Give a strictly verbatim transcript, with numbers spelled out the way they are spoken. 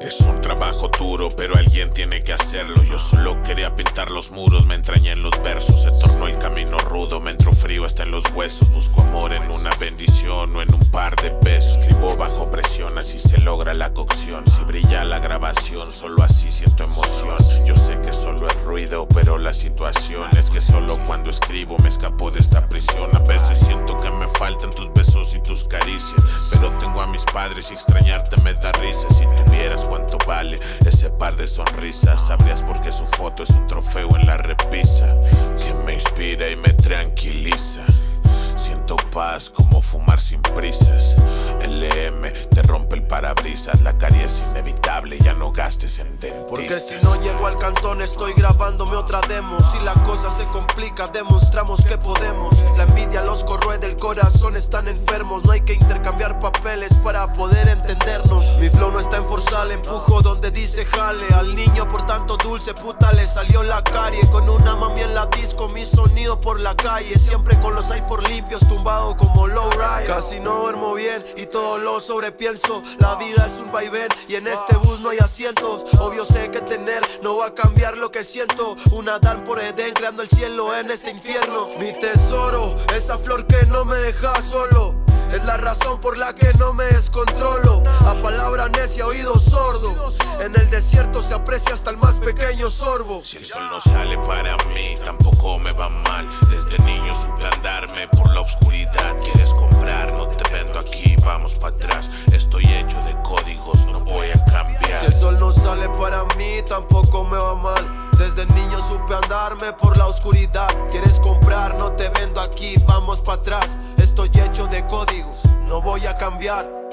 Es un trabajo duro, pero alguien tiene que hacerlo. Yo solo quería pintar los muros, me entrañé en los versos. Se tornó el camino rudo, me entró frío hasta en los huesos. Busco amor en una bendición o en un par de besos. Vivo bajo presión, así se logra la cocción. Si brilla la grabación, solo así siento emoción. Yo sé que solo es ruido, pero la situación es que solo cuando escribo me escapo de esta prisión. A veces siento que me faltan tus besos y tus caricias, pero tengo a mis padres y extrañarte me da risa. Si tuvieras cuánto vale ese par de sonrisas, sabrías por qué su foto es un trofeo en la repisa, que me inspira y me tranquiliza. Siento paz como fumar sin prisas. L M te rompe el parabrisas. La carie es inevitable, ya no gastes en dentistas. Porque si no llego al cantón estoy grabándome otra demo. Si la cosa se complica demostramos que podemos. La envidia los corroe del corazón, están enfermos. No hay que intercambiar papeles para poder entendernos. Mi flow no está en forzal, empujo donde dice jale. Al niño por tanto dulce puta le salió la carie. Con una mami en la disco, mi sonido por la calle. Siempre con los iPhone limpios, tumbado como lowrider. Casi no duermo bien y todo lo sobrepienso. La vida es un vaivén y en este bus no hay asientos. Obvio sé que tener no va a cambiar lo que siento. Un Adán por Edén creando el cielo en este infierno. Mi tesoro, esa flor que no me deja solo, es la razón por la que no me descontrolo. A palabra necia, oído sordo. En el desierto se aprecia hasta el más pequeño sorbo. Si el sol no sale para mí, tampoco me va mal. Desde niño supe andarme por la oscuridad. Quieres comprar, no te vendo aquí, vamos para atrás. Estoy hecho de códigos, no voy a cambiar. Si el sol no sale para mí, tampoco me va mal. Desde niño supe andarme por la oscuridad. Quieres comprar, no te vendo aquí, vamos para atrás. Estoy hecho de códigos, no voy a cambiar.